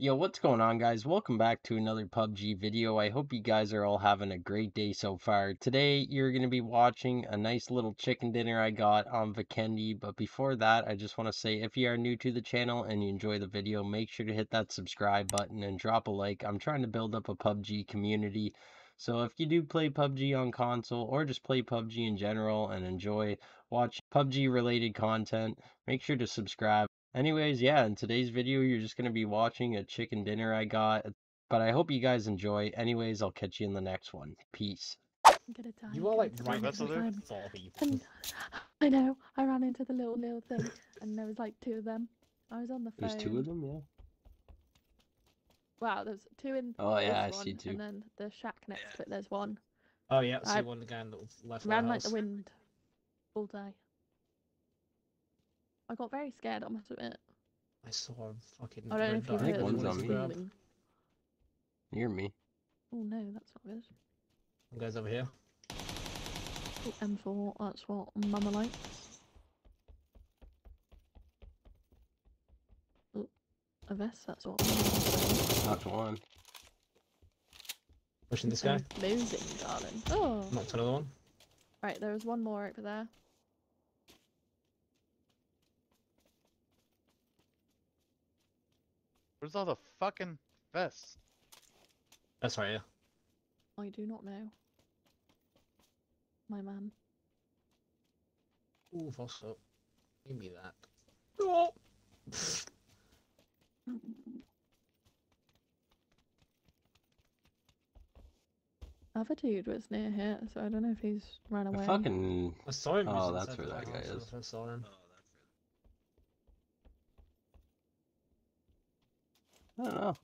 Yo, what's going on, guys? Welcome back to another PUBG video. I hope you guys are all having a great day so far. Today, you're going to be watching a nice little chicken dinner I got on Vikendi. But before that, I just want to say if you are new to the channel and you enjoy the video, make sure to hit that subscribe button and drop a like. I'm trying to build up a PUBG community. So if you do play PUBG on console or just play PUBG in general and enjoy watching PUBG-related content, make sure to subscribe. Anyways, yeah, in today's video, you're just going to be watching a chicken dinner I got, but I hope you guys enjoy. Anyways, I'll catch you in the next one. Peace. You all like right into the I know. I ran into the little thing, and there was like two of them. I was on the phone. There's two of them, yeah. Wow, there's two in. Oh yeah, I see two. And then the shack next to it, there's one. Oh yeah, I see one guy in the left. Ran like the wind all day. I got very scared, I must admit. I saw a fucking... I don't know if you heard one's on me. Near me. Oh no, that's not good. You guys over here. Oh, M4, that's what mama likes. Oh, a vest, that's what mama likes. Knocked one. Pushing this guy. Losing, darling. Oh. Knocked another one. Right, there was one more over there. Where's all the fucking vests? That's right, yeah. I do not know. My man. Ooh, what's up? Give me that. Oh! Other dude was near here, so I don't know if he's ran away. Fucking... I saw him. Oh, that's where that guy is. I saw him. I don't know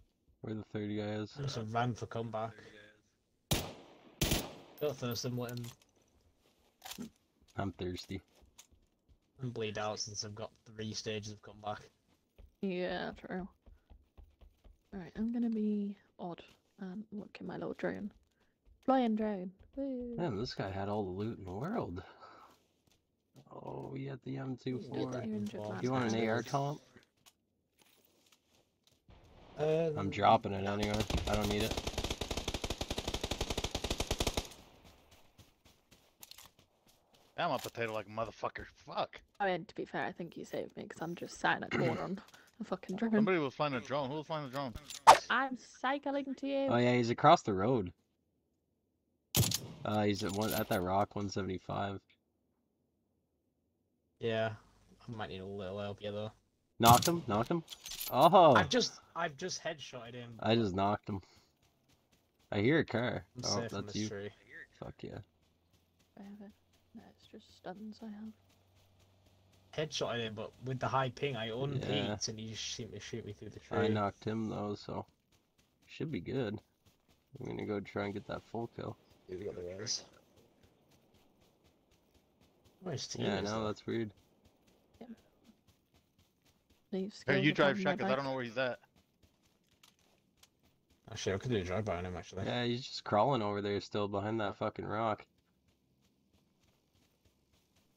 where the third guy is. I just ran for comeback. Don't thirst him, let him. I'm thirsty. I'm bleed out since I've got 3 stages of comeback. Yeah, true. Alright, I'm gonna be odd and look in my little drone. Flying drone! Woo. Man, this guy had all the loot in the world. Oh, he had the M24. Do you want an AR comp? I'm dropping it anyway. I don't need it. I'm a potato like a motherfucker. Fuck. I mean, to be fair, I think you saved me because I'm just sat in a corner on a fucking drone. Somebody will find a drone. Who will find the drone? I'm cycling to you. Oh yeah, he's across the road. He's at that rock 175. Yeah, I might need a little help here though. Knocked him, knocked him. Oh! I've just headshotted him. I just knocked him. I hear a car. I'm safe that's you. Tree. Fuck yeah. I have it. No, it's just stuns I have. Headshotted him, but with the high ping, I unpeaked and he just seemed to shoot me through the tree. I knocked him though, so should be good. I'm gonna go try and get that full kill. He's got the guys. Where's team? Yeah, no, that's weird. Hey, you drive Shaq, because I don't know where he's at. Actually, I could do a drive by on him, actually. Yeah, he's just crawling over there still behind that fucking rock.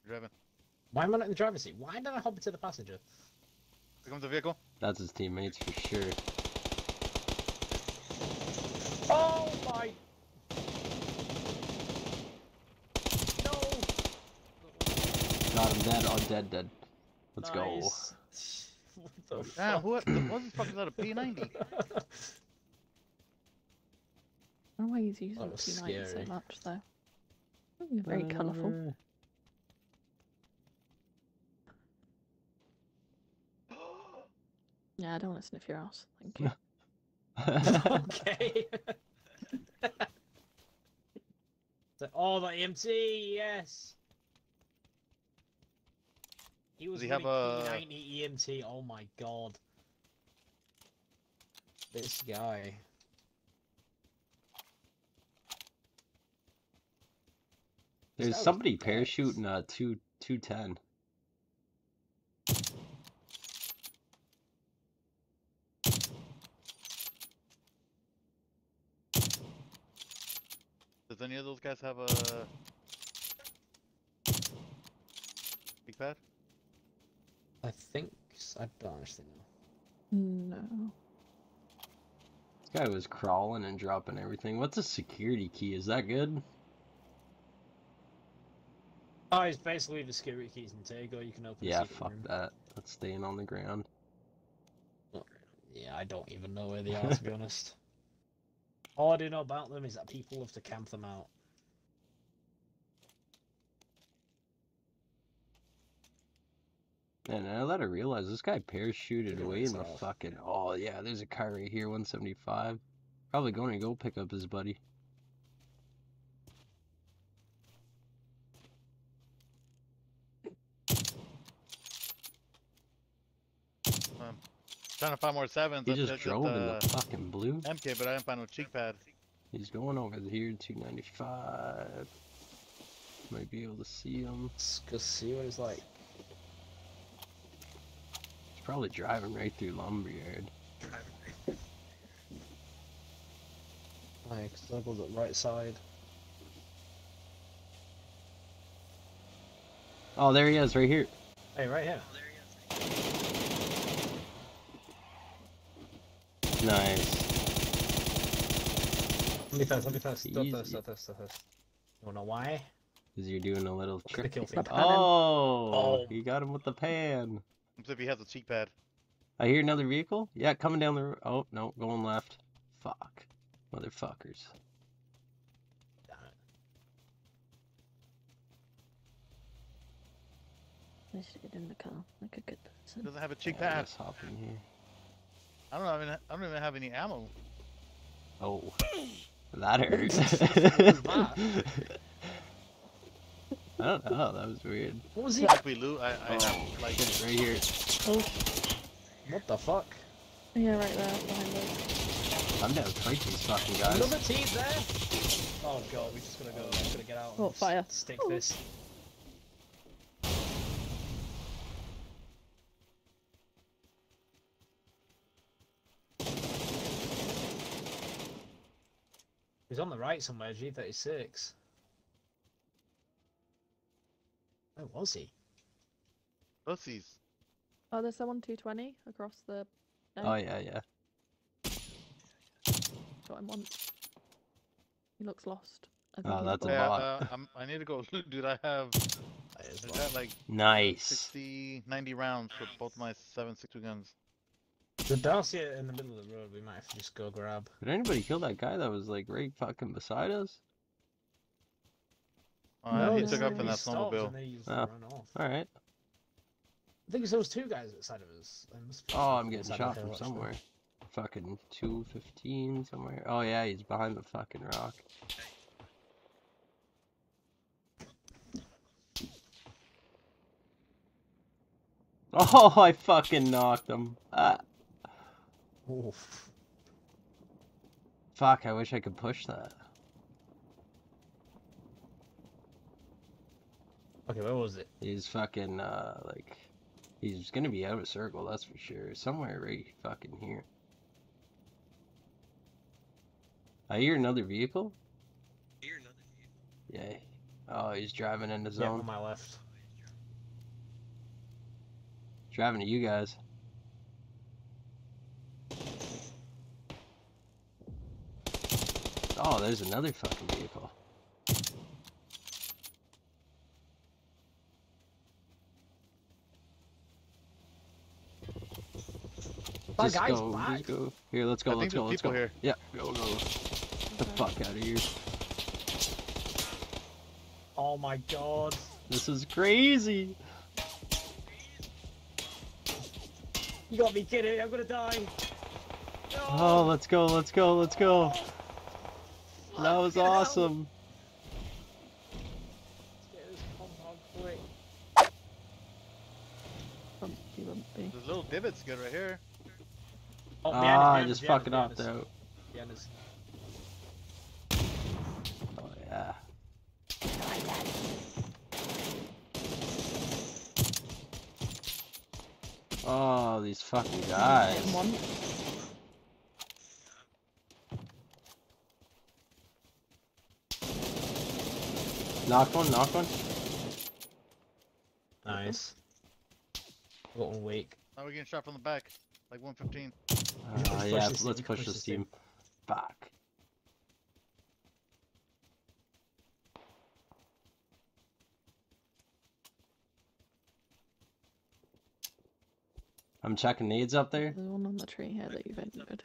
Driving. Why am I not in the driver's seat? Why did I hop into the passenger? Here comes the vehicle. That's his teammates for sure. Oh my... No! Got him dead. I'm dead, dead. Let's go. What the fuck? What the fuck is that, a P90? I don't know why he's using P90 so much, though. You're very colourful. Yeah, I don't want to sniff your ass. Thank you. Okay. Oh, the EMT, yes! He was doing P90 EMT, oh my god. This guy. There's somebody parachuting 210. Does any of those guys have a... big pad? I think I don't actually know. No. This guy was crawling and dropping everything. What's a security key? Is that good? Oh, it's basically the security keys in Tego. You can open. Yeah, fuck room. That. That's staying on the ground. Yeah, I don't even know where they are, to be honest. All I do know about them is that people love to camp them out. And I let her realize this guy parachuted away in the fucking... Oh, yeah, there's a car right here, 175. Probably going to go pick up his buddy. Trying to find more sevens. He just drove in the fucking blue. MK, but I didn't find no cheek pad. He's going over here, 295. Might be able to see him. Let's go see what he's like. He's probably driving right through Lumberyard. Alright, because that goes up right side. Oh, there he is, right here. Hey, right here. Oh, there he is. Nice. Let me fast. Don't know why. Because you're doing a little trick. Oh, you got him with the pan. Looks like he has a cheek pad. I hear another vehicle. Yeah, coming down the road. Oh, no, going left. Fuck. Motherfuckers. I should get in the car like a good person. Doesn't have a cheek pad. Let's hop in here. I don't know, I don't even have any ammo. Oh, that hurts. I don't know, that was weird. What was he? We loot, I like it right here. Oh. What the fuck? Yeah, right there, behind us. I'm down to fight these fucking guys. Another team there? Oh god, we just gotta go, we gotta get out and fire. Stick this. He's on the right somewhere, G36. Where was he? Pussies. Oh, there's someone 220 across the... Oh, yeah. Got him once. He looks lost. Oh, that's a lot. I need to go loot, dude. I have... like nice. 60, 90 rounds with both my 7.62 guns. The dossier in the middle of the road, we might have to just go grab. Did anybody kill that guy that was like right fucking beside us? Oh, no, he took up in that snowmobile. Oh. Alright. I think it's those two guys outside of us. Oh, I'm getting shot from somewhere. Fucking 215 somewhere. Oh yeah, he's behind the fucking rock. Oh, I fucking knocked him. Ah. Oof. Fuck, I wish I could push that. Okay, where was it? He's fucking, like... He's gonna be out of a circle, that's for sure. Somewhere right fucking here. I hear another vehicle? Yeah. Oh, he's driving in the zone. Yeah, on my left. Driving to you guys. Oh, there's another fucking vehicle. That guy's back. Here, let's go. Here. Yeah, go. Get the fuck out of here. Oh my god. This is crazy. You got me kidding, I'm gonna die. No. Oh, let's go. That was awesome. There's little divots good right here. Oh, I just fucking off though. Oh yeah. Oh, these fucking guys. Knock one. Nice. A little weak. Now we're getting shot from the back. Like 115. Yeah, let's push this team. back. I'm checking nades up there. The one on the tree here that you've entered.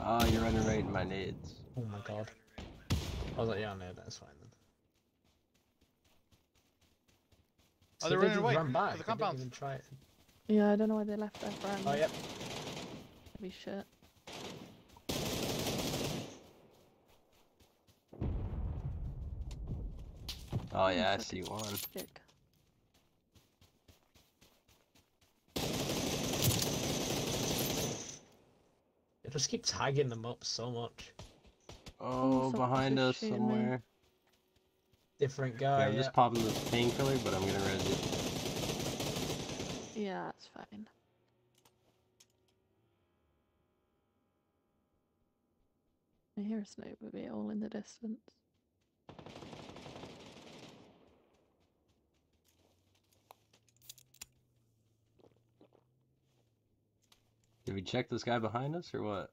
Oh, you're underrating my nades. Oh my god. I was like, yeah, I know, that's fine then. Oh, so they're running away to the compound. Yeah, I don't know why they left their friend. Oh, yep. Heavy shit. Oh yeah, I see one. Stick. It just keeps tagging them up so much. Oh, behind us somewhere. Me. Different guy. Yeah, I'm just popping this painkiller, but I'm gonna res it. Yeah, that's fine. I hear a sniper be all in the distance. Did we check this guy behind us or what?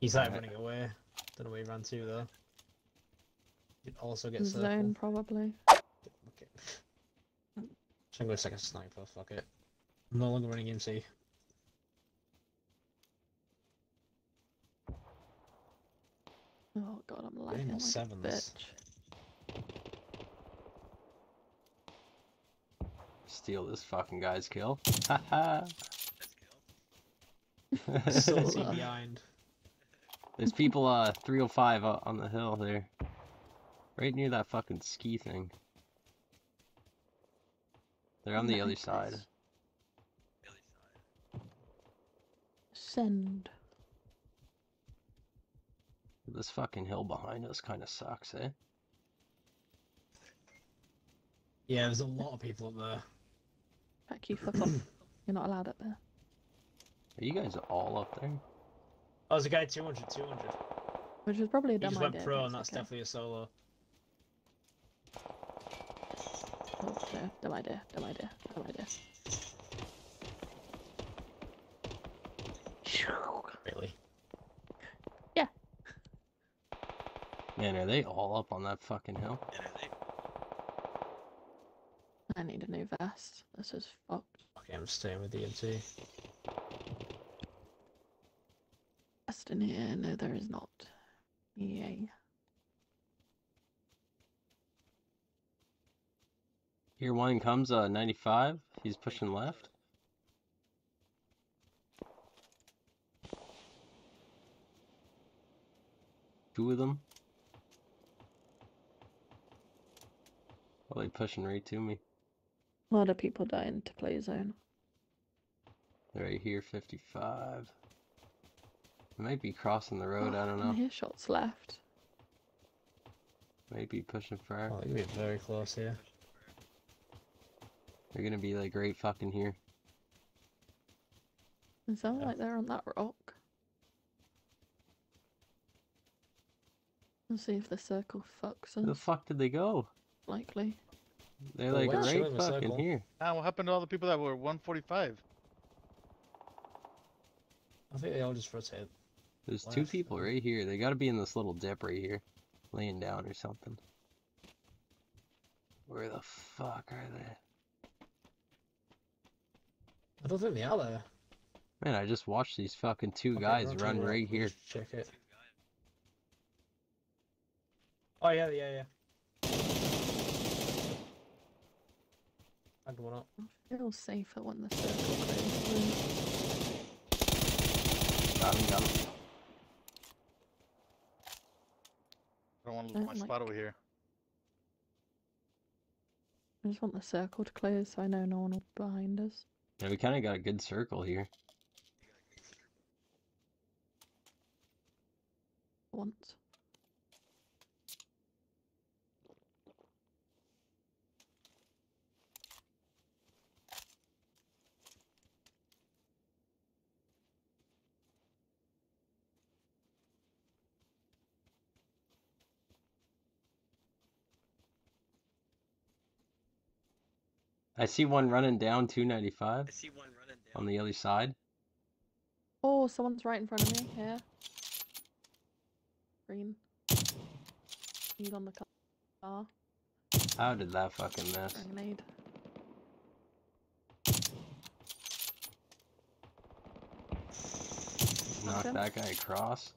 He's like running away. Don't know where he ran to though. It also gets zone probably. Okay. So I'm going to take a sniper. Fuck it. I'm no longer running MC. Oh god, I'm lagging like a bitch. Steal this fucking guy's kill. Haha. Still behind. There's people 305 on the hill there. Right near that fucking ski thing. They're on the other side. Send. This fucking hill behind us kind of sucks, eh? Yeah, there's a lot of people up there. Back you, fuck off. You're not allowed up there. Are you guys all up there? Oh, there's a guy 200. Which is probably a dumb idea. He just went pro and that's definitely a solo. Oh, no. Dumb idea. Really? Yeah. Man, are they all up on that fucking hill? Yeah, are they? I need a new vest. This is fucked. Okay, I'm staying with the EMT. Vest in here? No, there is not. Yay. Here one comes, 95. He's pushing left. Two of them. Probably pushing right to me. A lot of people dying to play zone. Right here, 55. It might be crossing the road, I don't know. I hear shots left. Might be pushing fire. Oh, you're getting very close here. They're gonna be like right fucking here. It sounds like they're on that rock. Let's see if the circle fucks us. Where the fuck did they go? Likely. They're like right fucking here. Ah, what happened to all the people that were 145? I think they all just rotated. There's two people right here. They gotta be in this little dip right here. Laying down or something. Where the fuck are they? I don't think they are there. Man, I just watched these fucking two guys run right here. Check it. Oh, yeah. I one up. I feel safer when the circle closes. Got him. I don't want to lose my spot over here. I just want the circle to close so I know no one will be behind us. Yeah, we kind of got a good circle here. Once. I see one running down 295. on the other side. Oh, someone's right in front of me. Here. Green. Need on the car. How did that fucking mess? Grenade. Knock that guy across.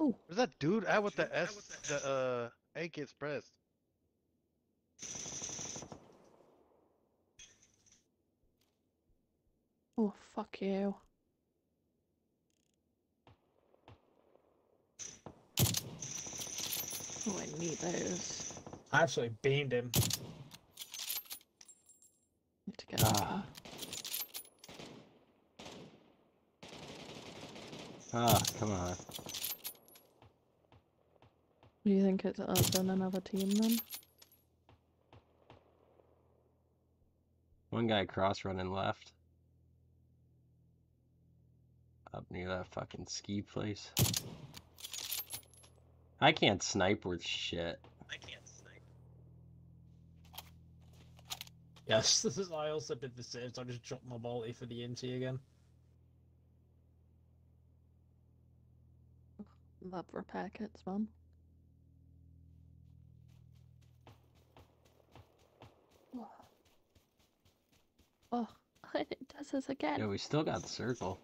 Ooh. Where's that dude at with the AK Express? Oh, fuck you. Oh, I need those. I actually beamed him. Need to get out. Ah, come on. Do you think it's us and another team then? One guy cross running left. Up near that fucking ski place. I can't snipe with shit. I can't snipe. Yes, this is. I also did the same, so I just dropped my multi for the NT again. Love repair kits, man. Oh, it does this again. Yeah, we still got the circle.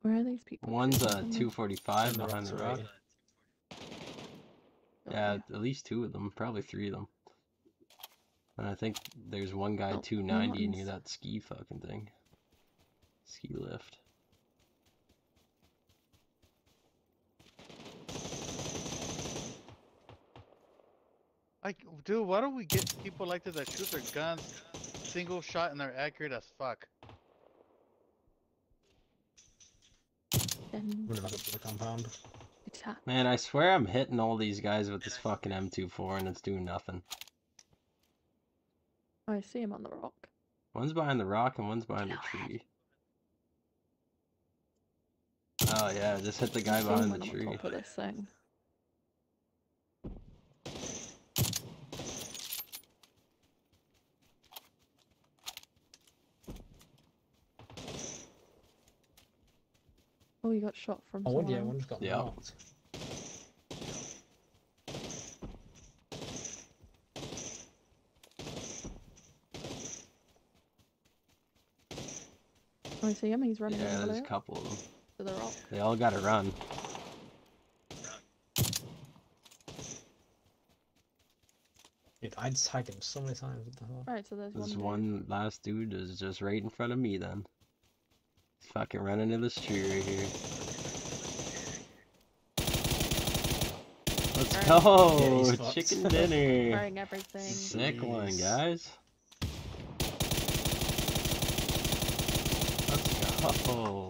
Where are these people? One's 245 behind the rock. Yeah, at least two of them, probably three of them. And I think there's one guy 290 near that ski fucking thing. Ski lift. Dude, why don't we get people like this that shoot their guns single shot and they're accurate as fuck? Man, I swear I'm hitting all these guys with this fucking M24 and it's doing nothing. Oh, I see him on the rock. One's behind the rock and one's behind the tree. Oh yeah, I just hit the guy behind the tree. Top of this thing. Oh, you got shot from someone. Yeah, one just got knocked. Oh, I see him. He's running. Yeah, there's a couple of them. To the rock. They all gotta run. Dude, I'd hide him so many times. What the hell? Right, so there's this one last dude is just right in front of me then. Fucking run into this tree right here. Let's go! Yeah, chicken dinner! Sick one, guys. Let's go!